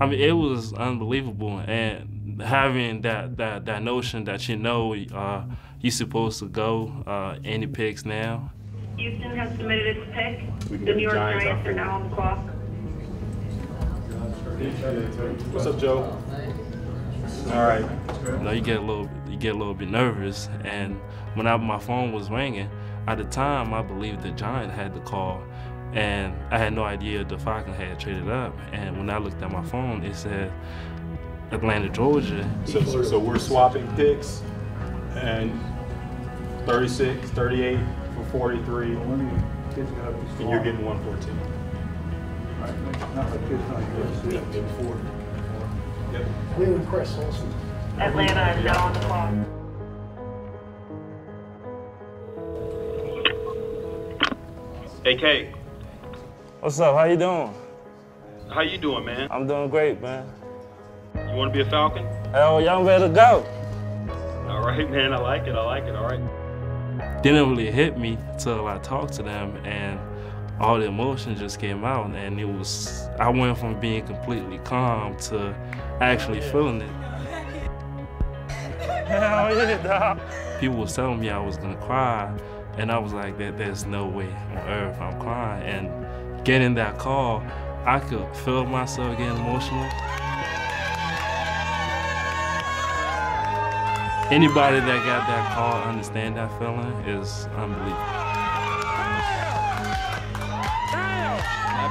I mean, it was unbelievable. And having that notion that, you're supposed to go any picks now. Houston has submitted its pick. The New York Giants are now on the clock. What's up, Joe? All right. Now you get a little bit nervous. And when my phone was ringing, at the time I believed the Giant had the call, and I had no idea the Falcon had traded up. And when I looked at my phone, it said Atlanta, Georgia. So we're swapping picks, and 36, 38 for 43, and you're getting 114. Right. Yep. Atlanta is now on the clock. Hey, Kate. What's up? How you doing? How you doing, man? I'm doing great, man. You want to be a Falcon? Hell yeah, I'm ready to go. All right, man. I like it. All right. Didn't really hit me till I talked to them, and all the emotion just came out, and I went from being completely calm to actually feeling it. Hell yeah, dog. People was telling me I was gonna cry, and I was like, there's no way on earth I'm crying. And getting that call, I could feel myself getting emotional. Anybody that got that call understand that feeling is unbelievable.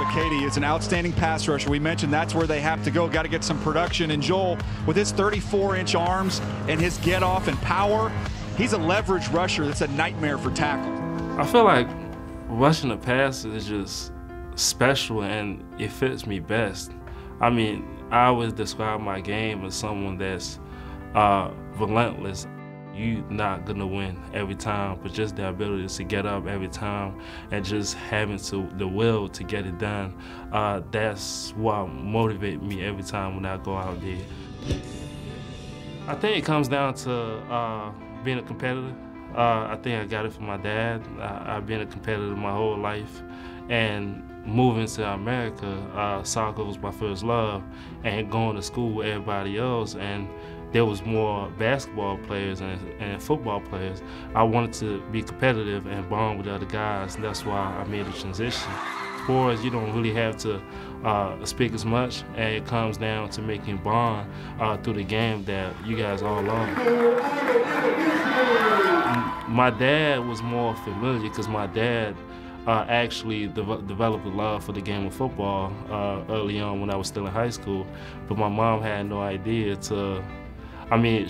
Ebiketie is an outstanding pass rusher. We mentioned that's where they have to go. Got to get some production. And Joel, with his 34-inch arms and his get-off and power, he's a leverage rusher that's a nightmare for tackle. I feel like rushing the pass is just special, and it fits me best. I mean, I always describe my game as someone that's relentless. You're not gonna win every time, but just the ability to get up every time and just having the will to get it done, that's what motivates me every time when I go out there. I think it comes down to being a competitor. I think I got it from my dad. I've been a competitor my whole life, and moving to America, soccer was my first love, and going to school with everybody else, and there was more basketball players and football players. I wanted to be competitive and bond with other guys, and that's why I made the transition. Sports, you don't really have to speak as much, and it comes down to making bond through the game that you guys all love. My dad was more familiar because my dad actually developed a love for the game of football early on when I was still in high school, but my mom had no idea to. I mean,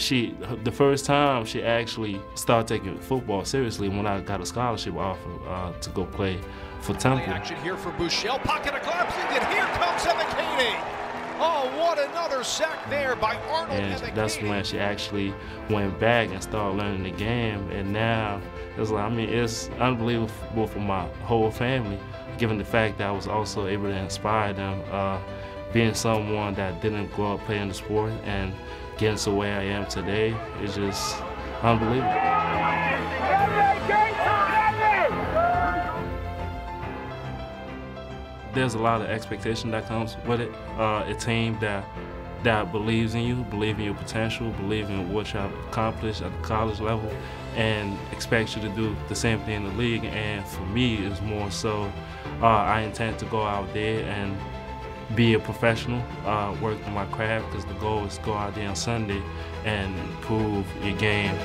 the first time she actually started taking football seriously when I got a scholarship offer to go play for Temple. Action here for Bouchel, pocket of gloves, and here comes Ebiketie. Oh, what another sack there by Arnold Ebiketie. And that's when she actually went back and started learning the game. And now, it's unbelievable for my whole family, given the fact that I was also able to inspire them, being someone that didn't grow up playing the sport, and getting to where I am today is just unbelievable. There's a lot of expectation that comes with it. A team that believes in you, believes in your potential, believes in what you've accomplished at the college level, and expects you to do the same thing in the league. And for me, it's more so I intend to go out there and be a professional, work on my craft, because the goal is to go out there on Sunday and improve your game.